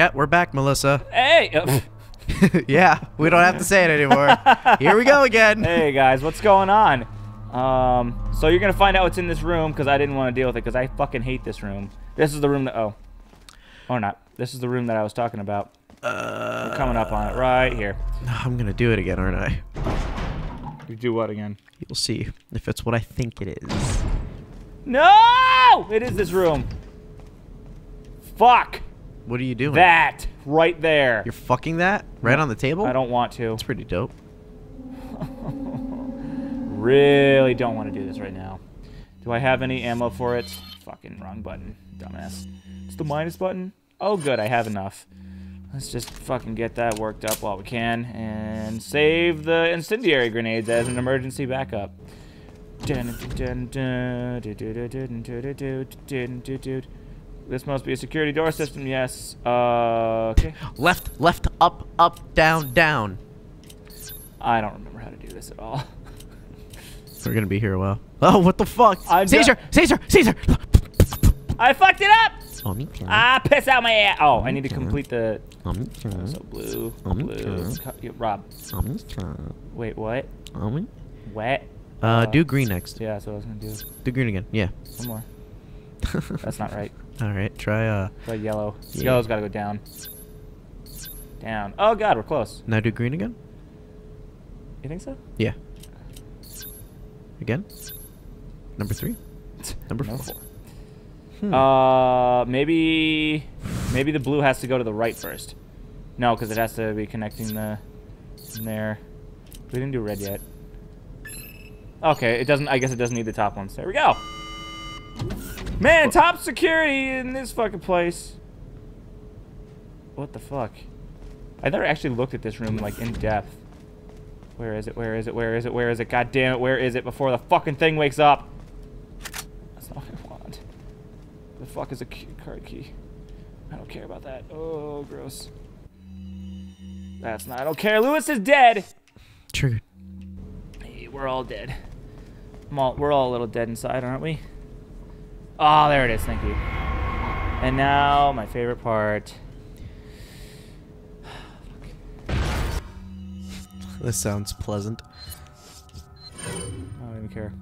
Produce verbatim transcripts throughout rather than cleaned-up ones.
Yeah, we're back, Melissa. Hey! Uh, yeah, we don't have to say it anymore. Here we go again. Hey, guys, what's going on? Um, so you're going to find out what's in this room, because I didn't want to deal with it, because I fucking hate this room. This is the room that... Oh. Or not. This is the room that I was talking about. Uh, we're coming up on it right here. I'm going to do it again, aren't I? You do what again? You'll see if it's what I think it is. No! It is this room. Fuck! What are you doing? That! Right there. You're fucking that? Right on the table? I don't want to. It's pretty dope. Really don't want to do this right now. Do I have any ammo for it? Fucking wrong button. Dumbass. It's the minus button. Oh, good. I have enough. Let's just fucking get that worked up while we can. And save the incendiary grenades as an emergency backup. This must be a security door system, yes. Uh, okay. Left, left, up, up, down, down. I don't remember how to do this at all. We're gonna be here a while. Oh, what the fuck? Caesar, Caesar, Caesar! I fucked it up! Ah, piss out my ass! Oh, I need to complete the... So blue, blue, Rob. Wait, what? What? Uh, uh, do green next. Yeah, that's what I was gonna do. Do green again, yeah. One more. That's not right. Alright, try, uh... try yellow. Yeah. Yellow's gotta go down. Down. Oh, God, we're close. Now do green again? You think so? Yeah. Again? Number three? Number four. four. Hmm. Uh, maybe... Maybe the blue has to go to the right first. No, because it has to be connecting the... in there. We didn't do red yet. Okay, it doesn't... I guess it doesn't need the top ones. There we go! Man, what? Top security in this fucking place. What the fuck? I never actually looked at this room, like, in depth. Where is it? Where is it? Where is it? Where is it? God damn it, where is it before the fucking thing wakes up? That's not what I want. The fuck is a key, card key? I don't care about that. Oh, gross. That's not... I don't care. Lewis is dead! Triggered. Hey, we're all dead. I'm all, we're all a little dead inside, aren't we? Oh, there it is. Thank you. And now, my favorite part. This sounds pleasant. I don't even care.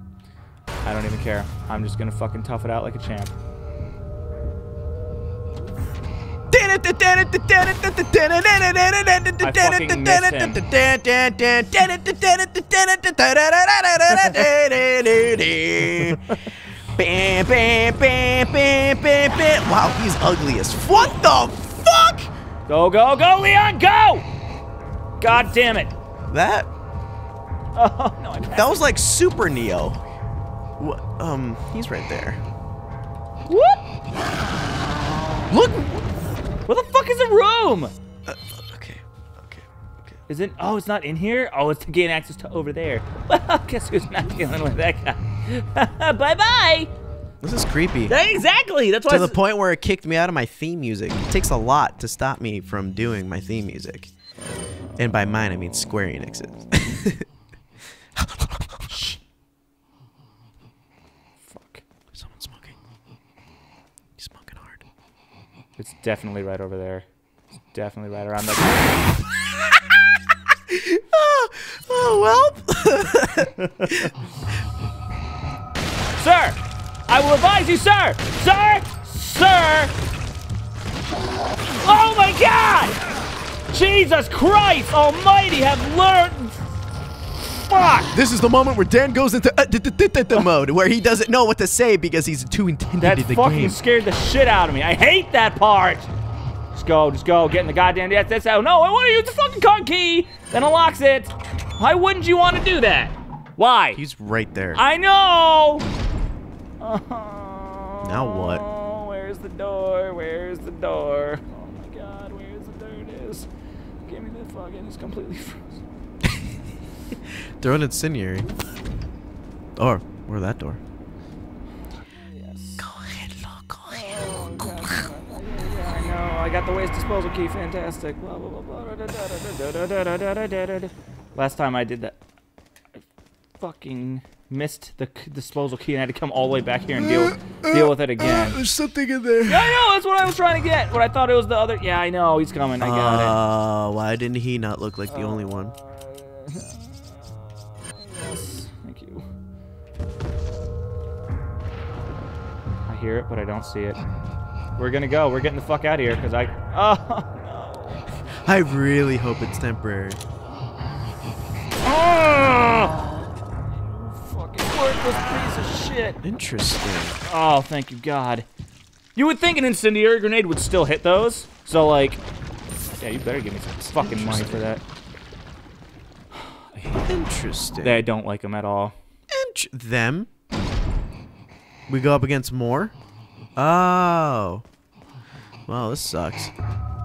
I don't even care. I'm just gonna fucking tough it out like a champ. I fucking missed him. Bam, bam, bam, bam, bam, bam. Wow, he's ugly as fuck. What the fuck? Go, go, go, Leon, go! God damn it. That? Oh, no, I'm That was like Super Neo. What? Um, he's right there. What? Look! Where the fuck is the room? Uh, okay, okay, okay. Is it? Oh, it's not in here? Oh, it's to gain access to over there. Well, guess who's not dealing with that guy? Bye-bye! This is creepy. Exactly! That's why To the point where it kicked me out of my theme music. It takes a lot to stop me from doing my theme music. And by mine, I mean Square Enix's. Fuck. Someone's smoking. He's smoking hard. It's definitely right over there. It's definitely right around that. oh, oh, well. Sir! I will advise you, sir! Sir! Sir! Oh my God! Jesus Christ almighty have learned... Fuck! This is the moment where Dan goes into uh, d d d d d mode, where he doesn't know what to say because he's too intimidated. That to the fucking game. Scared the shit out of me. I hate that part! Just go, just go, get in the goddamn... That's, that's how... No, I want to use the fucking card key! Then unlocks it! Why wouldn't you want to do that? Why? He's right there. I know! Oh, now what? Where's the door? Where's the door? Oh my God, where's the door? It is. Give me the fucking. It's completely frozen. Throw an incendiary. Or, or that door. Yes. Go ahead, Lord. Go ahead. Oh, God, God. Yeah, yeah, I know. I got the waste disposal key. Fantastic. Blah, blah, blah, blah. Last time I did that. I fucking. missed the disposal key and I had to come all the way back here and deal with, deal with it again. Uh, there's something in there. Yeah, I know. That's what I was trying to get. What I thought it was the other. Yeah, I know. He's coming. I got uh, it. Oh, why didn't he not look like the uh, only one? Uh, yes. Thank you. I hear it, but I don't see it. We're going to go. We're getting the fuck out of here because I... Oh, no. I really hope it's temporary. Oh! This piece of shit. Interesting. Oh, thank you, God. You would think an incendiary grenade would still hit those. So, like, yeah, you better give me some fucking money for that. Interesting. They don't like them at all. Int them? We go up against more? Oh. Wow, this sucks.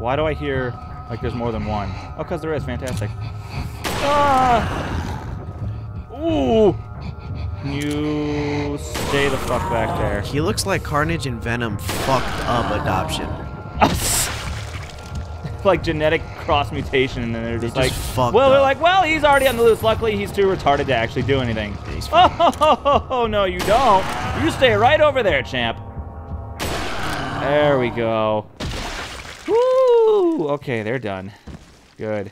Why do I hear like there's more than one? Oh, because there is. Fantastic. Ah! Ooh! You stay the fuck back there. He looks like Carnage and Venom fucked up adoption. Like genetic cross mutation, and then they're just, they just like, well, up. They're like, well, he's already on the loose. Luckily, he's too retarded to actually do anything. Oh, ho, ho, ho, ho, no, you don't. You stay right over there, champ. There we go. Woo! Okay, they're done. Good.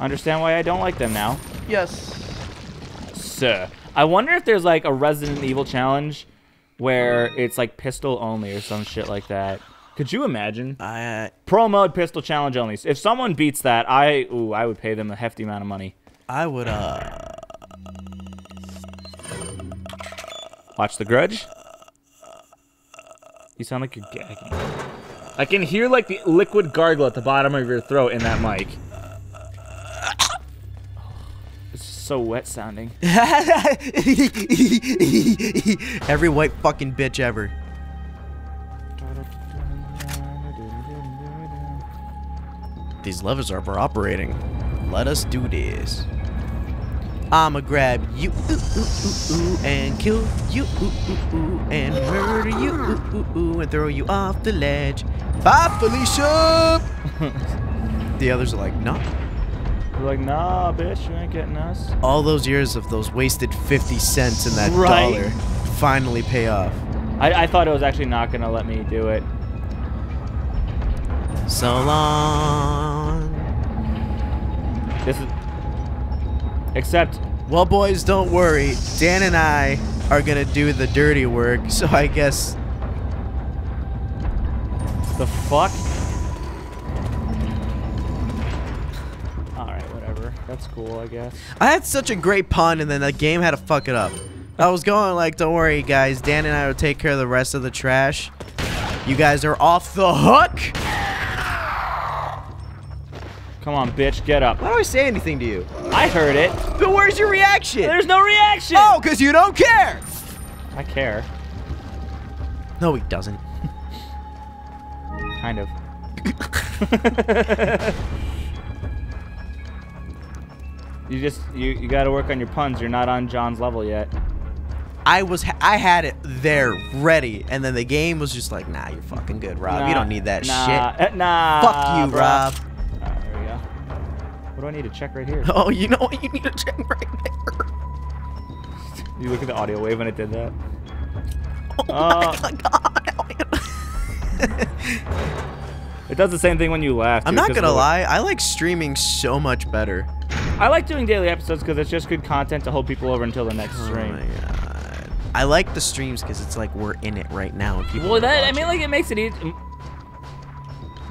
Understand why I don't like them now? Yes. Sir. I wonder if there's like a Resident Evil challenge where it's like pistol only or some shit like that. Could you imagine? Uh, Pro mode pistol challenge only. If someone beats that, I ooh, I would pay them a hefty amount of money. I would uh watch The Grudge. You sound like you're gagging. I can hear like the liquid gargle at the bottom of your throat in that mic. So wet sounding. Every white fucking bitch ever. These levers are for operating. Let us do this. I'ma grab you ooh, ooh, ooh, ooh, and kill you ooh, ooh, ooh, and murder you ooh, ooh, ooh, and throw you off the ledge. Bye, Felicia. The others are like, no. Nah. We're like, nah, bitch, you ain't getting us. All those years of those wasted fifty cents in that right. dollar finally pay off. I, I thought it was actually not going to let me do it. So long. This is... Except... Well, boys, don't worry. Dan and I are going to do the dirty work, so I guess... The fuck? That's cool, I guess. I had such a great pun, and then the game had to fuck it up. I was going like, don't worry, guys. Dan and I will take care of the rest of the trash. You guys are off the hook! Come on, bitch, get up. Why do I say anything to you? I heard it. But where's your reaction? There's no reaction! Oh, because you don't care! I care. No, he doesn't. Kind of. You just you you got to work on your puns. You're not on John's level yet. I was I had it there ready, and then the game was just like, nah, you're fucking good, Rob. Nah, you don't need that nah, shit. Uh, nah. Fuck you, bro. Rob. Right, there we go. What do I need to check right here? Oh, you know what you need to check right there. You look at the audio wave when it did that. Oh uh, my God. It does the same thing when you laugh. Too, I'm not gonna lie. I like streaming so much better. I like doing daily episodes because it's just good content to hold people over until the next stream. Oh my God. I like the streams because it's like we're in it right now. And people well, that I mean, like it makes it easy. It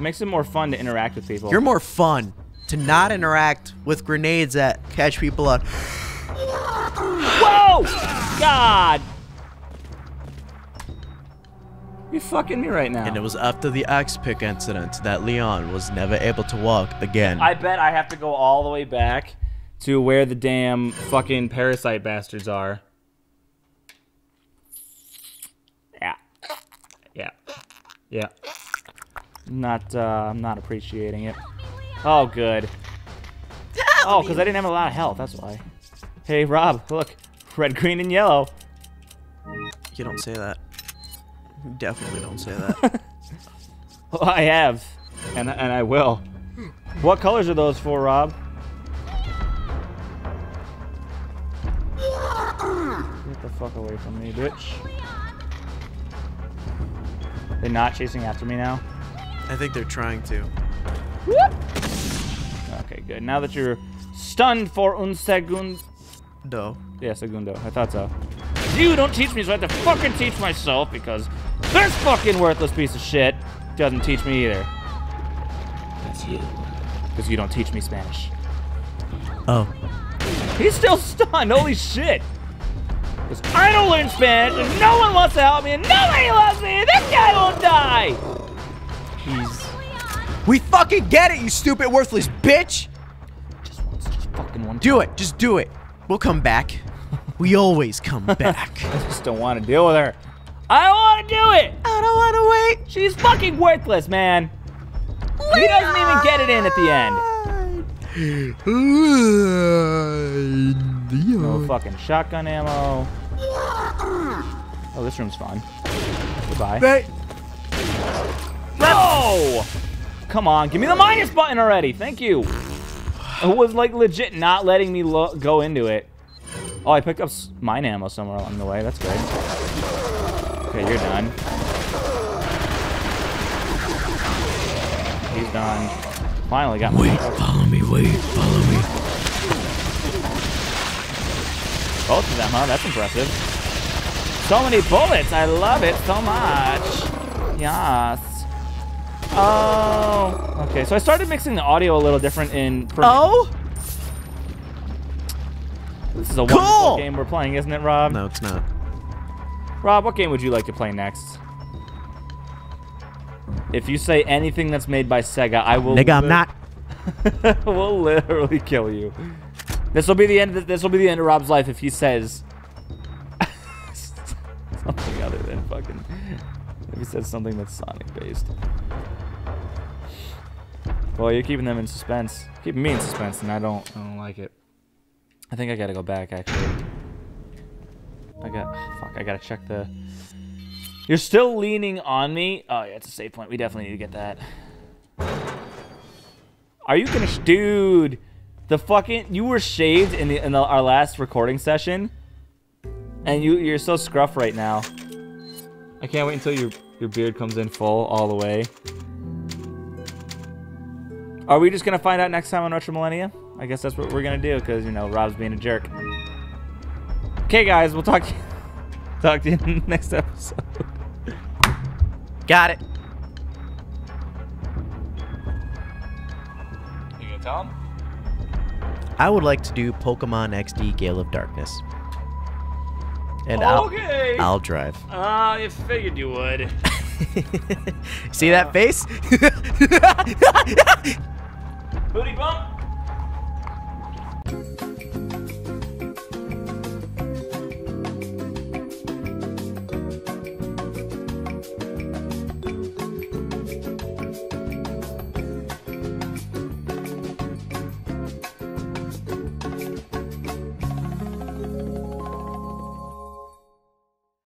makes it more fun to interact with people. You're more fun to not interact with grenades that catch people up. Whoa! God! You're fucking me right now. And it was after the axe pick incident that Leon was never able to walk again. I bet I have to go all the way back to where the damn fucking parasite bastards are. Yeah. Yeah. Yeah. Not, uh, I'm not appreciating it. Oh, good. Oh, because I didn't have a lot of health, that's why. Hey, Rob, look. Red, green, and yellow. You don't say that. Definitely don't say that. Well, I have, and and I will. What colors are those for, Rob? the fuck away from me, bitch. They're not chasing after me now? I think they're trying to. Whoop. Okay, good. Now that you're stunned for un segundo. No. Yeah, segundo. I thought so. You don't teach me, so I have to fucking teach myself because this fucking worthless piece of shit doesn't teach me either. That's you. Because you don't teach me Spanish. Oh. He's still stunned. Holy shit. Because I don't learn Spanish, and no one wants to help me, and nobody loves me, and this guy won't die. He's... We fucking get it, you stupid, worthless bitch. Just once, just fucking once. Do it. Just do it. We'll come back. We always come back. I just don't want to deal with her. I want to do it. I don't want to wait. She's fucking worthless, man. Leon. He doesn't even get it in at the end. Leon. No fucking shotgun ammo. Oh, this room's fun. Goodbye. Hey. No! Come on, give me the minus button already. Thank you. It was like legit not letting me lo go into it. Oh, I picked up mine ammo somewhere along the way. That's good. Okay, you're done. He's done. Finally got my- Wait, oh. follow me, wait, follow me. Both of them, huh? That's impressive. So many bullets. I love it so much. Yes. Oh. Okay, so I started mixing the audio a little different in- Oh? This is a wonderful cool. game we're playing, isn't it, Rob? No, it's not. Rob, what game would you like to play next? If you say anything that's made by Sega, I will. Nigga, I'm not. We'll literally kill you. This will be the end. Of this will be the end of Rob's life if he says something other than fucking. If he says something that's Sonic-based. Well, you're keeping them in suspense. Keeping me in suspense, and I don't. I don't like it. I think I gotta go back, actually. I got... Oh, fuck, I gotta check the... You're still leaning on me? Oh, yeah, it's a save point. We definitely need to get that. Are you gonna... Dude! The fucking... You were shaved in, the, in the, our last recording session. And you, you're so scruff right now. I can't wait until your, your beard comes in full all the way. Are we just gonna find out next time on Retro Millennia? I guess that's what we're gonna do, because, you know, Rob's being a jerk. Okay, guys, we'll talk to you, talk to you in the next episode. Got it. You gonna tell him? I would like to do Pokemon X D Gale of Darkness. And okay. I'll, I'll drive. Oh, uh, you figured you would. See uh, that face?